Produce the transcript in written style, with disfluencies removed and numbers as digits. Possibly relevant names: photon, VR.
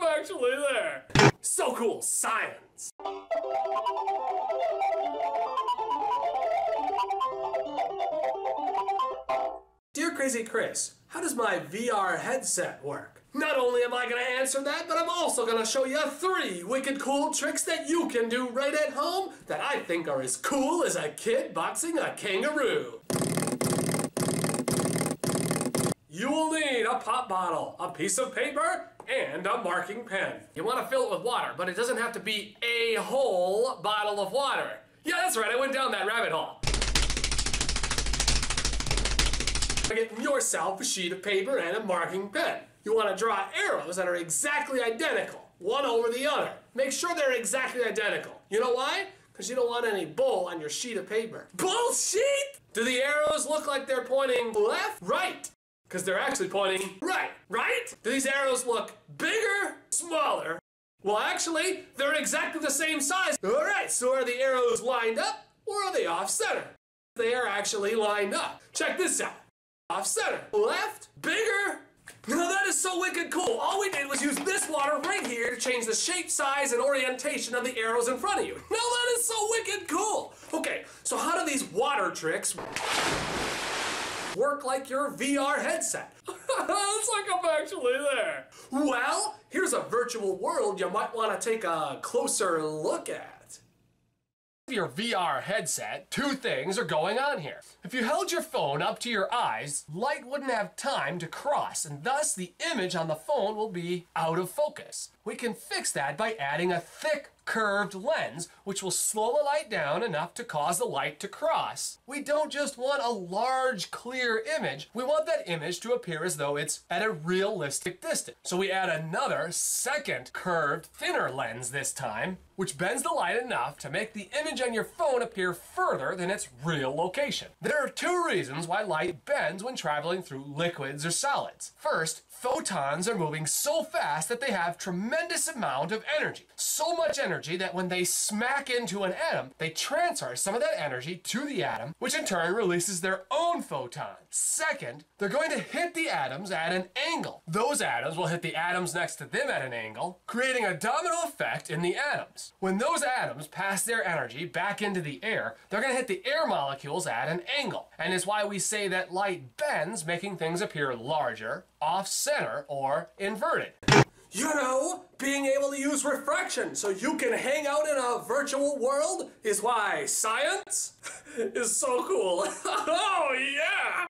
I'm actually there. So cool, science. Dear Crazy Chris, how does my VR headset work? Not only am I gonna answer that, but I'm also gonna show you 3 wicked cool tricks that you can do right at home that I think are as cool as a kid boxing a kangaroo. You will need a pop bottle, a piece of paper, and a marking pen. You wanna fill it with water, but it doesn't have to be a whole bottle of water. Yeah, that's right, I went down that rabbit hole. Get yourself a sheet of paper and a marking pen. You want to draw arrows that are exactly identical, one over the other. Make sure they're exactly identical. You know why? Because you don't want any bull on your sheet of paper. Bullshit! Do the arrows look like they're pointing left? Right! Because they're actually pointing right. Right? Do these arrows look bigger? Smaller? Well, actually, they're exactly the same size. Alright, so are the arrows lined up or are they off center? They are actually lined up. Check this out. Off center, left, bigger. Now that is so wicked cool. All we did was use this water right here to change the shape, size, and orientation of the arrows in front of you. Now that is so wicked cool. Okay, so how do these water tricks work like your VR headset? It's like I'm actually there. Well, here's a virtual world you might want to take a closer look at. Your VR headset, 2 things are going on here. If you held your phone up to your eyes, light wouldn't have time to cross, and thus the image on the phone will be out of focus. We can fix that by adding a thick curved lens, which will slow the light down enough to cause the light to cross. We don't just want a large, clear image. We want that image to appear as though it's at a realistic distance. So we add another, second curved, thinner lens this time, which bends the light enough to make the image on your phone appear further than its real location. There are 2 reasons why light bends when traveling through liquids or solids. First, photons are moving so fast that they have tremendous amount of energy. So much energy that when they smack into an atom, they transfer some of that energy to the atom, which in turn releases their own photon. Second, they're going to hit the atoms at an angle. Those atoms will hit the atoms next to them at an angle, creating a domino effect in the atoms. When those atoms pass their energy back into the air, they're going to hit the air molecules at an angle. And it's why we say that light bends, making things appear larger, off-center, or inverted. You know, being able to use refraction so you can hang out in a virtual world is why science is so cool. Oh yeah!